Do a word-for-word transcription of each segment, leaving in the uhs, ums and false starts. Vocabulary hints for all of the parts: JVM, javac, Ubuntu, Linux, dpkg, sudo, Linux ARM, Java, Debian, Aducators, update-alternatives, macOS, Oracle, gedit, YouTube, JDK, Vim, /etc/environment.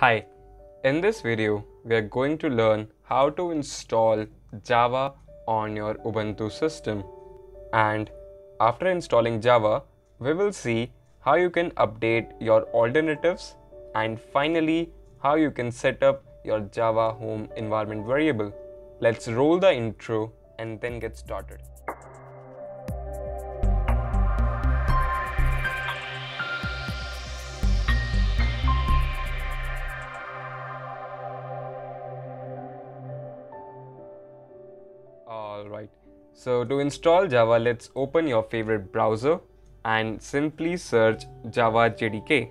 Hi, in this video, we are going to learn how to install Java on your Ubuntu system. And after installing Java, we will see how you can update your alternatives and finally how you can set up your Java home environment variable. Let's roll the intro and then get started. Alright, so to install Java, let's open your favorite browser and simply search Java J D K.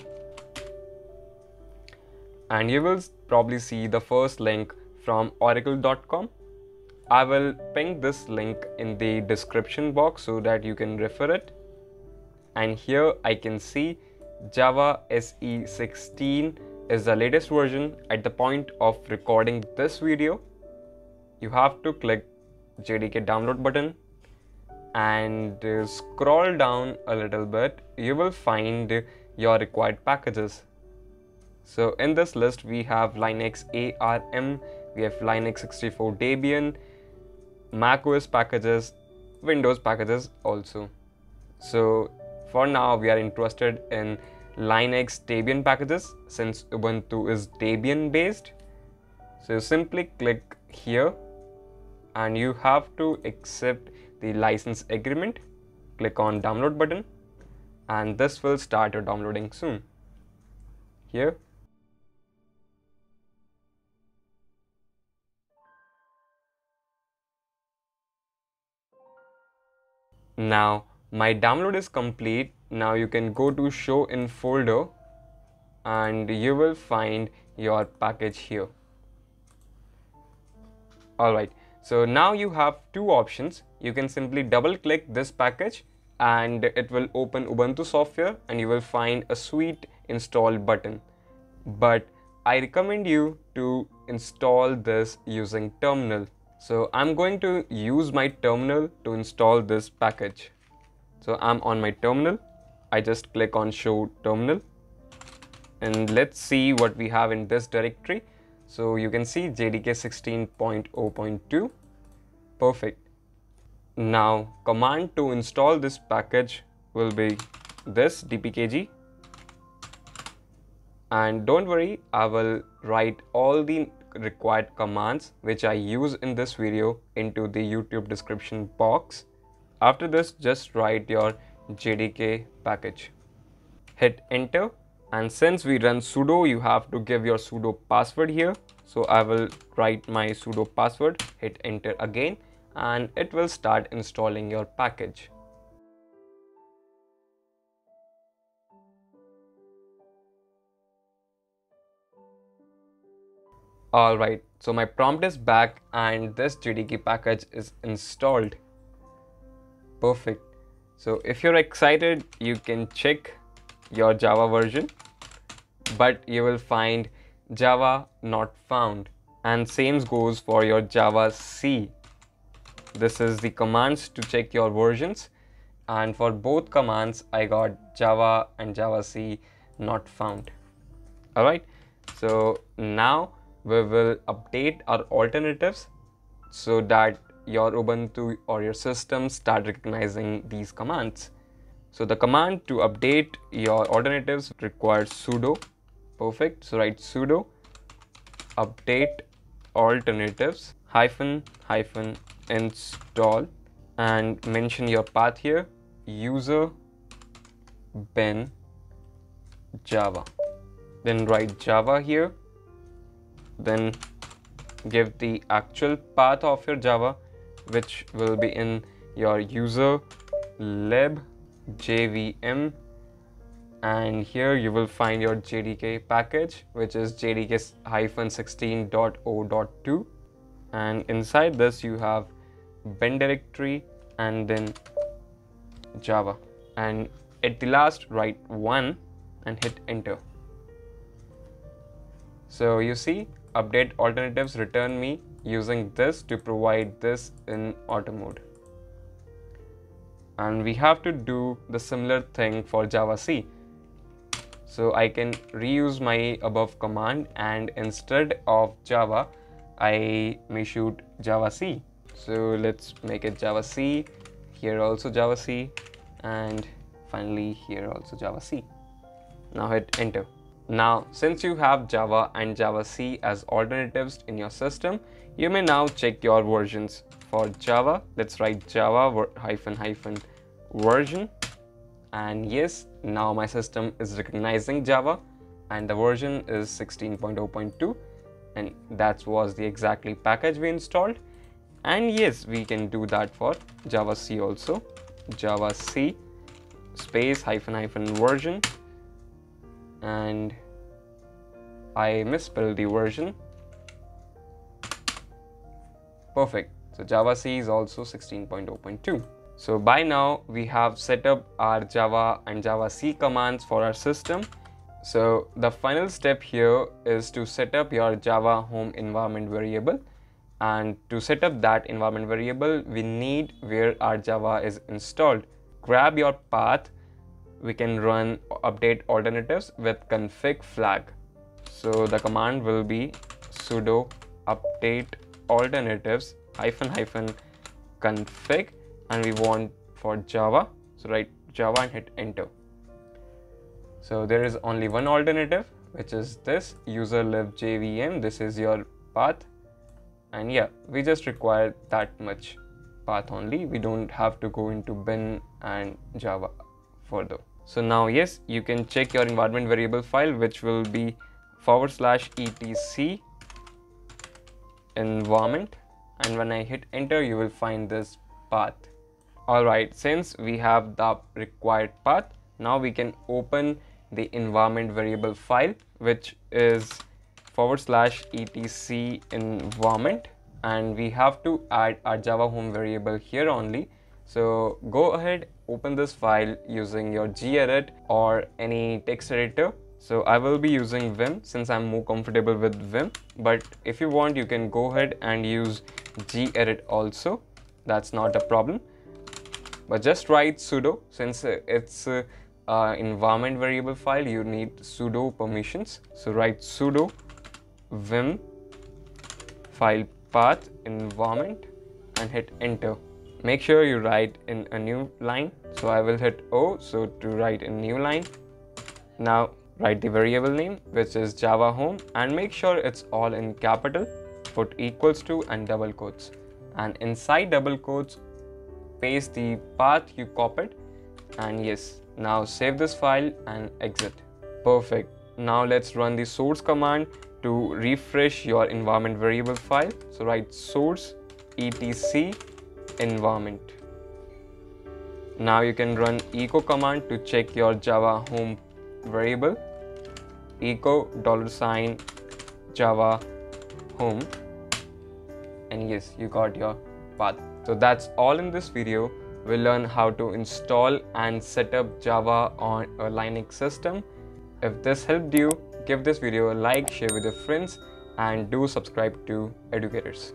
And you will probably see the first link from oracle dot com. I will ping this link in the description box so that you can refer it. And here I can see Java S E sixteen is the latest version. At the point of recording this video, you have to click J D K download button and uh, scroll down a little bit. You will find your required packages. So in this list we have Linux A R M, we have Linux sixty-four Debian, macOS packages, Windows packages also. So for now we are interested in Linux Debian packages since Ubuntu is Debian based. So simply click here and you have to accept the license agreement. Click on download button and this will start your downloading soon. Here. Now my download is complete. Now you can go to show in folder and you will find your package here. Alright. So now you have two options. You can simply double click this package and it will open Ubuntu software and you will find a sweet install button. But I recommend you to install this using terminal. So I'm going to use my terminal to install this package. So I'm on my terminal. I just click on show terminal and let's see what we have in this directory. So you can see J D K sixteen point zero point two. Perfect. Now command to install this package will be this dpkg. And don't worry, I will write all the required commands which I use in this video into the YouTube description box. After this, just write your J D K package. Hit enter. And since we run sudo, you have to give your sudo password here. So I will write my sudo password, hit enter again, and it will start installing your package. Alright, so my prompt is back and this J D K package is installed. Perfect. So if you're excited, you can check your Java version, but you will find Java not found, and same goes for your Java C. This is the commands to check your versions, and for both commands I got Java and Java C not found. Alright, so now we will update our alternatives so that your Ubuntu or your system start recognizing these commands. So the command to update your alternatives requires sudo. Perfect. So write sudo update-alternatives hyphen hyphen install and mention your path here, user bin java. Then write java here. Then give the actual path of your java, which will be in your user lib J V M, and here you will find your J D K package, which is J D K sixteen point zero point two, and inside this you have bin directory and then Java, and at the last write one and hit enter. So you see update alternatives return me using this to provide this in auto mode. And we have to do the similar thing for Java C. So I can reuse my above command, and instead of Java, I may shoot javac. So let's make it javac, here also javac, and finally here also javac. Now hit enter. Now, since you have Java and javac as alternatives in your system, you may now check your versions. For Java, let's write java hyphen hyphen version, and yes, now my system is recognizing Java and the version is sixteen point zero point two, and that was the exactly package we installed. And yes, we can do that for javac also, javac space hyphen hyphen version, and I misspelled the version. Perfect. So javac is also sixteen point zero point two. So by now we have set up our Java and javac commands for our system. So the final step here is to set up your Java home environment variable, and to set up that environment variable we need where our Java is installed. Grab your path. We can run update alternatives with config flag. So the command will be sudo update alternatives hyphen hyphen config, and we want for Java. So write Java and hit enter. So there is only one alternative, which is this user lib J V M. This is your path, and yeah, we just require that much path only. We don't have to go into bin and Java further. So now yes, you can check your environment variable file, which will be forward slash etc environment, and when I hit enter you will find this path. Alright, since we have the required path, now we can open the environment variable file, which is forward slash etc environment, and we have to add our Java home variable here only. So go ahead, open this file using your gedit or any text editor. So I will be using Vim since I'm more comfortable with Vim, but if you want you can go ahead and use gedit also, that's not a problem. But just write sudo, since it's a, a environment variable file, you need sudo permissions. So write sudo vim file path environment and hit enter. Make sure you write in a new line. So I will hit O, so to write a new line. Now write the variable name, which is Java home, and make sure it's all in capital. Put equals to and double quotes, and inside double quotes paste the path you copied, and yes, now save this file and exit. Perfect. Now let's run the source command to refresh your environment variable file. So write source etc environment. Now you can run echo command to check your Java home variable, echo dollar sign Java home, and yes, you got your path. So that's all in this video. We'll learn how to install and set up Java on a Linux system. If this helped you, give this video a like, share with your friends, and do subscribe to Aducators.